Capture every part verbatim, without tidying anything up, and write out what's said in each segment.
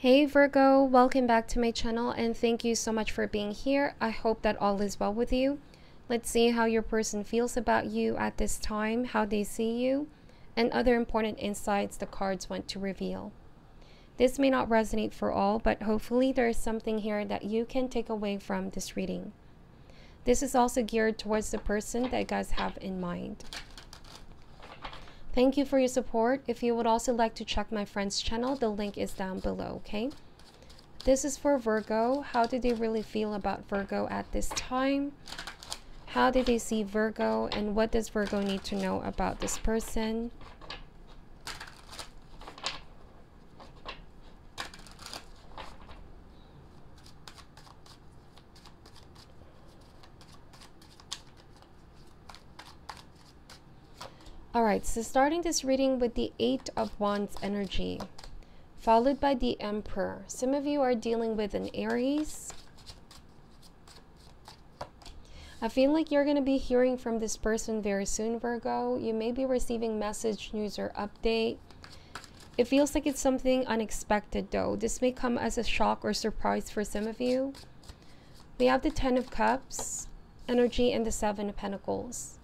Hey Virgo, welcome back to my channel and thank you so much for being here. I hope that all is well with you. Let's see how your person feels about you at this time, how they see you, and other important insights the cards want to reveal. This may not resonate for all, but hopefully there is something here that you can take away from this reading. This is also geared towards the person that you guys have in mind. Thank you for your support. If you would also like to check my friend's channel, the link is down below, okay? This is for Virgo. How do they really feel about Virgo at this time? How do they see Virgo? And what does Virgo need to know about this person? Alright, so starting this reading with the Eight of Wands energy, followed by the Emperor. Some of you are dealing with an Aries. I feel like you're going to be hearing from this person very soon, Virgo. You may be receiving message, news, or update. It feels like it's something unexpected, though. This may come as a shock or surprise for some of you. We have the Ten of Cups energy and the Seven of Pentacles.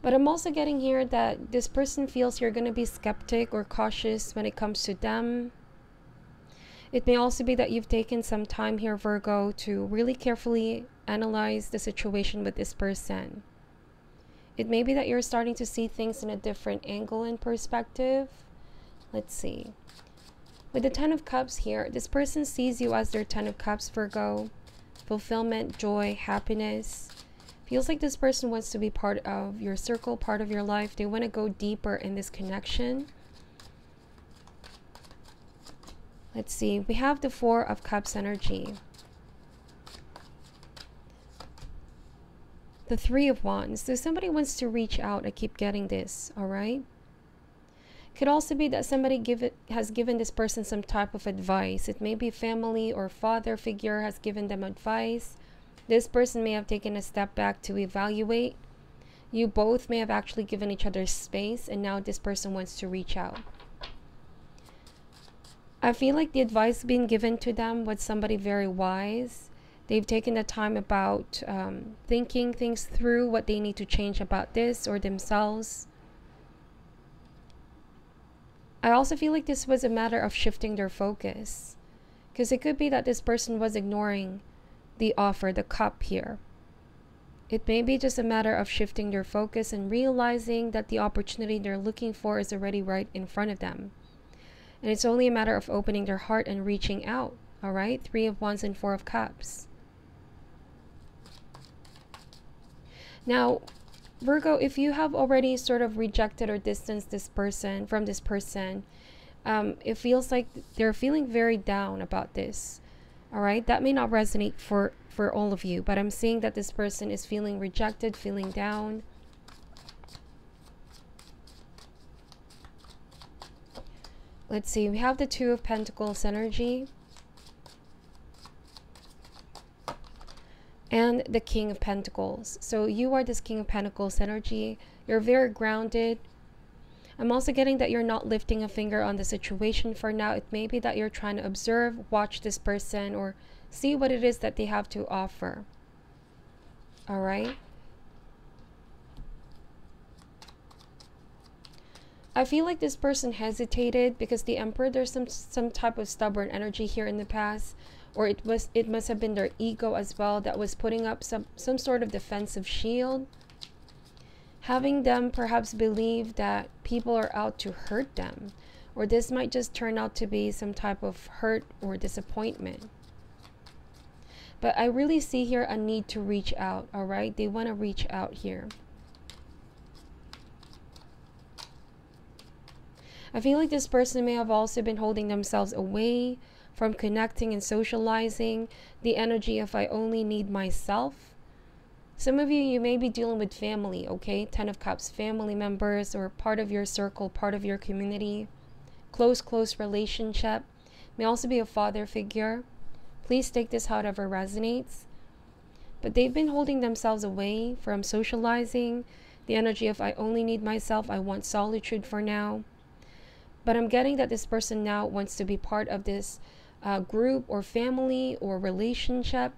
But I'm also getting here that this person feels you're going to be skeptic or cautious when it comes to them. It may also be that you've taken some time here, Virgo, to really carefully analyze the situation with this person. It may be that you're starting to see things in a different angle and perspective. Let's see. With the Ten of Cups here, this person sees you as their Ten of Cups, Virgo. Fulfillment, joy, happiness. Feels like this person wants to be part of your circle, part of your life. They want to go deeper in this connection. Let's see. We have the Four of Cups energy. The Three of Wands. So somebody wants to reach out. I keep getting this, all right? Could also be that somebody give it, has given this person some type of advice. It may be family or father figure has given them advice. This person may have taken a step back to evaluate. You both may have actually given each other space, and now this person wants to reach out. I feel like the advice being given to them was somebody very wise. They've taken the time about um, thinking things through, what they need to change about this or themselves. I also feel like this was a matter of shifting their focus, because it could be that this person was ignoring the offer, the cup here. It may be just a matter of shifting their focus and realizing that the opportunity they're looking for is already right in front of them. And it's only a matter of opening their heart and reaching out, all right? Three of Wands and Four of Cups. Now, Virgo, if you have already sort of rejected or distanced this person from this person, um, it feels like they're feeling very down about this. All right, that may not resonate for, for all of you, but I'm seeing that this person is feeling rejected, feeling down. Let's see, we have the Two of Pentacles energy and the King of Pentacles. So you are this King of Pentacles energy. You're very grounded. I'm also getting that you're not lifting a finger on the situation for now. It may be that you're trying to observe, watch this person, or see what it is that they have to offer. All right? I feel like this person hesitated because the Emperor, there's some some type of stubborn energy here in the past, or it was it must have been their ego as well that was putting up some, some sort of defensive shield. Having them perhaps believe that people are out to hurt them, or this might just turn out to be some type of hurt or disappointment. But I really see here a need to reach out, all right? They want to reach out here. I feel like this person may have also been holding themselves away from connecting and socializing. The energy of I only need myself. Some of you, you may be dealing with family, okay? Ten of Cups, family members, or part of your circle, part of your community. Close, close relationship. May also be a father figure. Please take this however resonates. But they've been holding themselves away from socializing. The energy of I only need myself, I want solitude for now. But I'm getting that this person now wants to be part of this uh, group or family or relationship.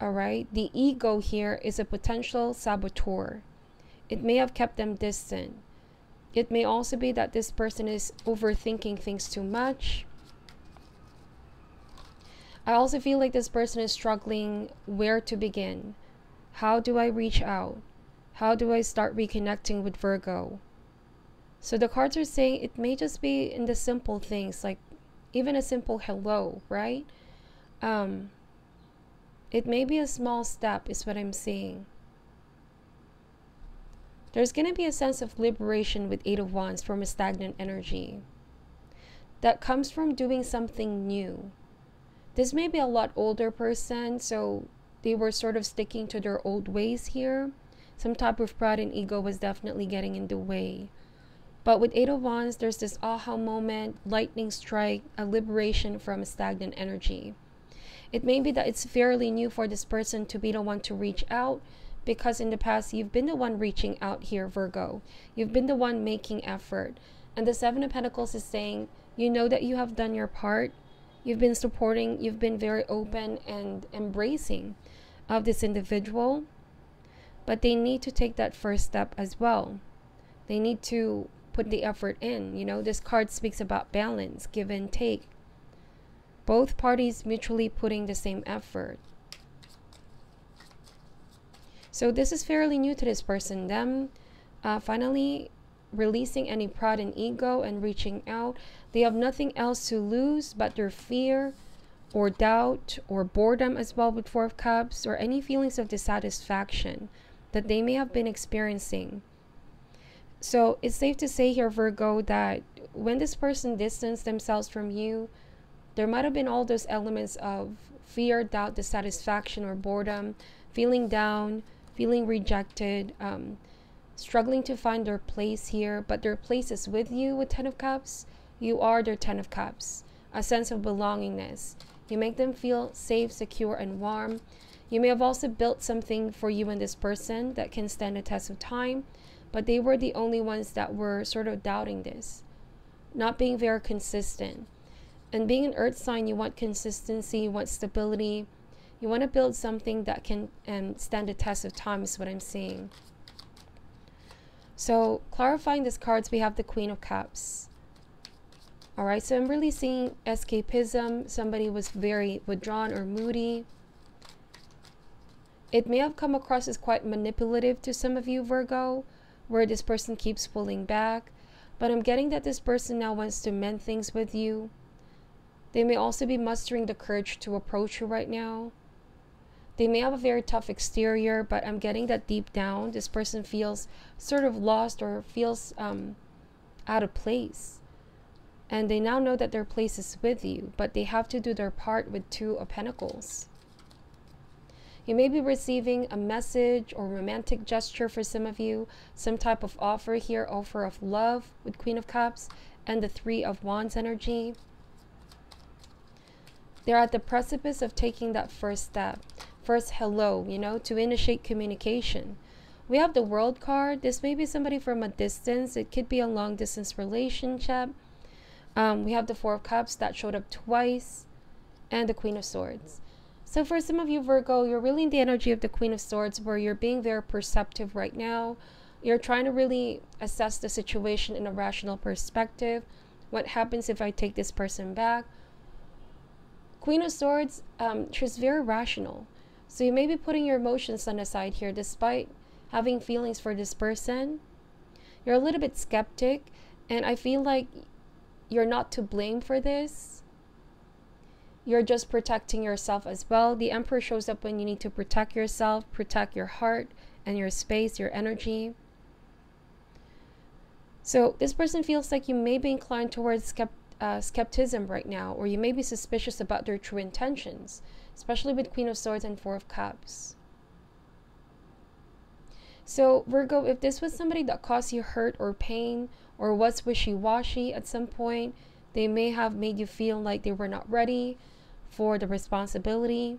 All right. The ego here is a potential saboteur. It may have kept them distant. It may also be that this person is overthinking things too much. I also feel like this person is struggling where to begin. How do I reach out? How do I start reconnecting with Virgo? So the cards are saying it may just be in the simple things, like even a simple hello, right? Um, it may be a small step is what I'm seeing. There's going to be a sense of liberation with Eight of Wands from a stagnant energy that comes from doing something new. This may be a lot older person, so they were sort of sticking to their old ways here. Some type of pride and ego was definitely getting in the way. But with Eight of Wands, there's this aha moment, lightning strike, a liberation from a stagnant energy. It may be that it's fairly new for this person to be the one to reach out, because in the past, you've been the one reaching out here, Virgo. You've been the one making effort. And the Seven of Pentacles is saying, you know that you have done your part. You've been supporting, you've been very open and embracing of this individual, but they need to take that first step as well. They need to put the effort in. You know, this card speaks about balance, give and take. Both parties mutually putting the same effort. So this is fairly new to this person, them uh, finally releasing any pride and ego and reaching out. They have nothing else to lose but their fear or doubt or boredom as well with Four of Cups, or any feelings of dissatisfaction that they may have been experiencing. So it's safe to say here, Virgo, that when this person distanced themselves from you, there might have been all those elements of fear, doubt, dissatisfaction, or boredom, feeling down, feeling rejected, um, struggling to find their place here, but their place is with you with Ten of Cups. You are their Ten of Cups, a sense of belongingness. You make them feel safe, secure, and warm. You may have also built something for you and this person that can stand the test of time, but they were the only ones that were sort of doubting this, not being very consistent. And being an earth sign, you want consistency, you want stability. You want to build something that can um, stand the test of time is what I'm seeing. So clarifying these cards, we have the Queen of Cups. All right, so I'm really seeing escapism. Somebody was very withdrawn or moody. It may have come across as quite manipulative to some of you, Virgo, where this person keeps pulling back. But I'm getting that this person now wants to mend things with you. They may also be mustering the courage to approach you right now. They may have a very tough exterior, but I'm getting that deep down, this person feels sort of lost or feels um, out of place. And they now know that their place is with you, but they have to do their part with Two of Pentacles. You may be receiving a message or romantic gesture for some of you, some type of offer here, offer of love with Queen of Cups and the Three of Wands energy. They're at the precipice of taking that first step. First hello, you know, to initiate communication. We have the World card. This may be somebody from a distance. It could be a long distance relationship. Um, we have the Four of Cups that showed up twice and the Queen of Swords. So for some of you, Virgo, you're really in the energy of the Queen of Swords, where you're being very perceptive right now. You're trying to really assess the situation in a rational perspective. What happens if I take this person back? Queen of Swords, um, she's very rational. So you may be putting your emotions on the side here, despite having feelings for this person. You're a little bit skeptic, and I feel like you're not to blame for this. You're just protecting yourself as well. The Emperor shows up when you need to protect yourself, protect your heart and your space, your energy. So this person feels like you may be inclined towards skepticism. Uh, skepticism right now, or you may be suspicious about their true intentions, especially with Queen of Swords and Four of Cups. So Virgo, if this was somebody that caused you hurt or pain or was wishy-washy at some point, they may have made you feel like they were not ready for the responsibility.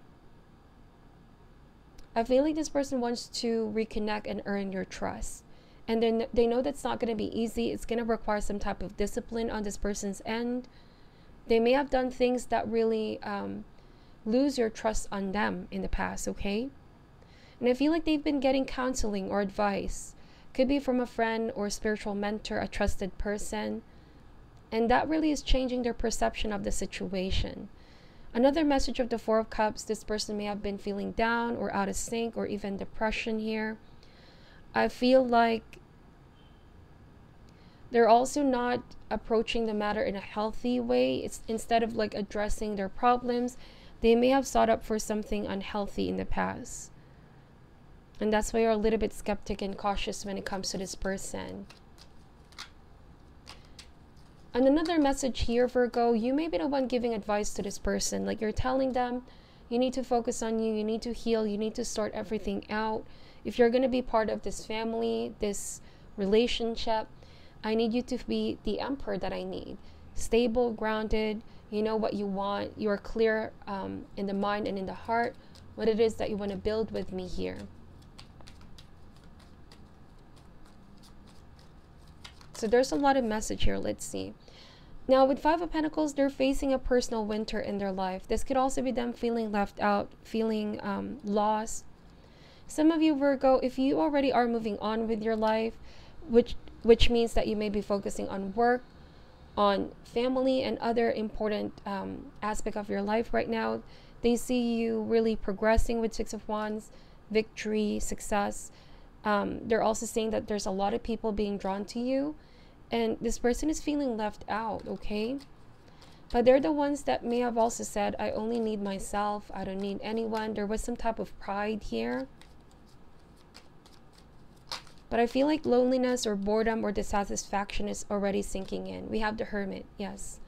I feel like this person wants to reconnect and earn your trust. and then they know that's not going to be easy. It's going to require some type of discipline on this person's end. They may have done things that really um, lose your trust on them in the past, okay? And I feel like they've been getting counseling or advice. Could be from a friend or a spiritual mentor, a trusted person. And that really is changing their perception of the situation. Another message of the Four of Cups, this person may have been feeling down or out of sync or even depression here. I feel like they're also not approaching the matter in a healthy way. It's instead of like addressing their problems, they may have sought up for something unhealthy in the past. And that's why you're a little bit skeptic and cautious when it comes to this person. And another message here, Virgo, you may be the one giving advice to this person. Like you're telling them, you need to focus on you, you need to heal, you need to sort everything out. If you're going to be part of this family, this relationship, I need you to be the emperor that I need. Stable, grounded, you know what you want, you're clear um, in the mind and in the heart, what it is that you want to build with me here. So there's a lot of message here, let's see. Now with Five of Pentacles, they're facing a personal winter in their life. This could also be them feeling left out, feeling um, lost. Some of you, Virgo, if you already are moving on with your life, which which means that you may be focusing on work, on family, and other important um, aspect of your life right now, they see you really progressing with Six of Wands, victory, success. Um, they're also saying that there's a lot of people being drawn to you, and this person is feeling left out, okay? But they're the ones that may have also said, I only need myself, I don't need anyone. There was some type of pride here. But I feel like loneliness or boredom or dissatisfaction is already sinking in. We have the Hermit, yes.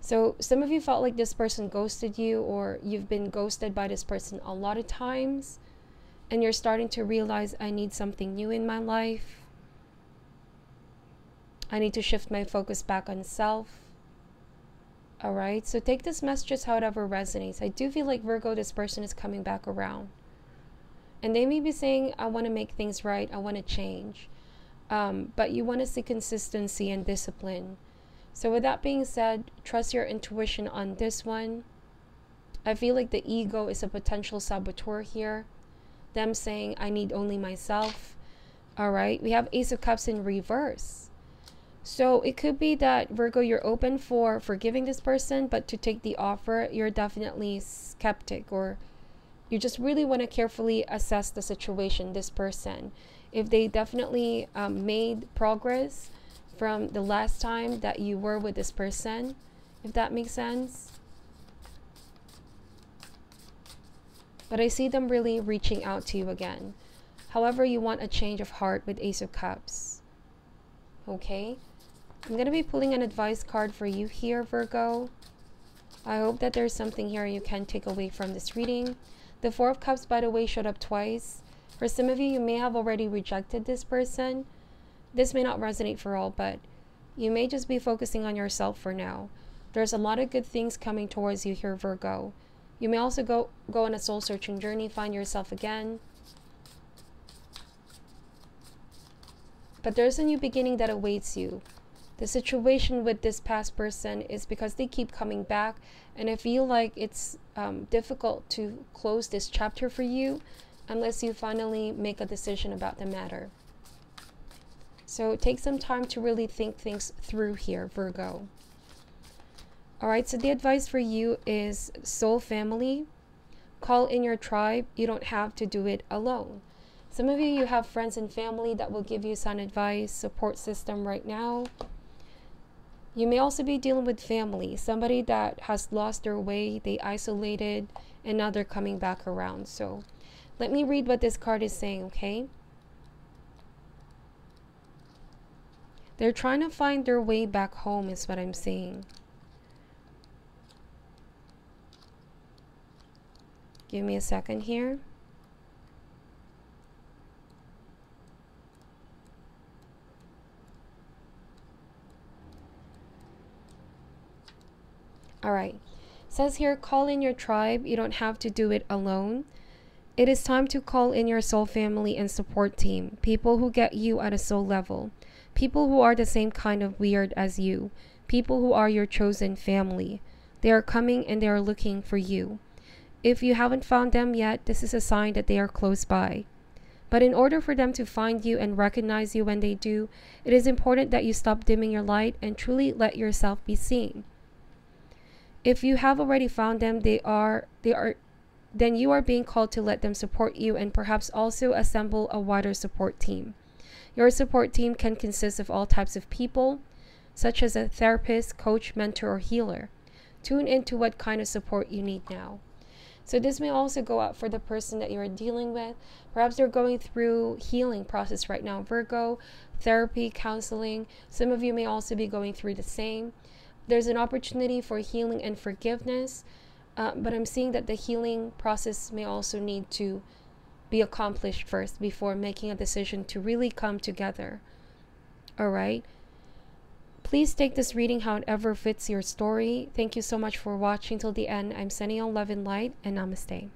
So some of you felt like this person ghosted you, or you've been ghosted by this person a lot of times. And you're starting to realize, I need something new in my life. I need to shift my focus back on self. Alright, so take this message as however resonates. I do feel like, Virgo, this person is coming back around. And they may be saying, I want to make things right, I want to change. Um, but you want to see consistency and discipline. So with that being said, trust your intuition on this one. I feel like the ego is a potential saboteur here. Them saying, I need only myself. Alright, we have Ace of Cups in reverse. So it could be that, Virgo, you're open for forgiving this person, but to take the offer, you're definitely skeptic, or you just really want to carefully assess the situation, this person. If they definitely um, made progress from the last time that you were with this person, if that makes sense. But I see them really reaching out to you again. However, you want a change of heart with Ace of Cups. Okay? I'm going to be pulling an advice card for you here, Virgo. I hope that there's something here you can take away from this reading. The Four of Cups, by the way, showed up twice. For some of you, you may have already rejected this person. This may not resonate for all, but you may just be focusing on yourself for now. There's a lot of good things coming towards you here, Virgo. You may also go, go on a soul-searching journey, find yourself again. But there's a new beginning that awaits you. The situation with this past person is because they keep coming back, and I feel like it's um, difficult to close this chapter for you unless you finally make a decision about the matter. So take some time to really think things through here, Virgo. Alright, so the advice for you is soul family. Call in your tribe. You don't have to do it alone. Some of you, you have friends and family that will give you some advice, support system right now. You may also be dealing with family, somebody that has lost their way, they isolated, and now they're coming back around. So let me read what this card is saying, okay? They're trying to find their way back home is what I'm saying. Give me a second here. All right, says here, call in your tribe. You don't have to do it alone. It is time to call in your soul family and support team, people who get you at a soul level, people who are the same kind of weird as you, people who are your chosen family. They are coming and they are looking for you. If you haven't found them yet, this is a sign that they are close by. But in order for them to find you and recognize you when they do, it is important that you stop dimming your light and truly let yourself be seen. If you have already found them, they are, they are, then you are being called to let them support you and perhaps also assemble a wider support team. Your support team can consist of all types of people, such as a therapist, coach, mentor, or healer. Tune into what kind of support you need now. So this may also go out for the person that you're dealing with. Perhaps they're going through healing process right now, Virgo, therapy, counseling. Some of you may also be going through the same. There's an opportunity for healing and forgiveness, uh, but I'm seeing that the healing process may also need to be accomplished first before making a decision to really come together. All right. Please take this reading however fits your story. Thank you so much for watching till the end. I'm sending you love and light, and namaste.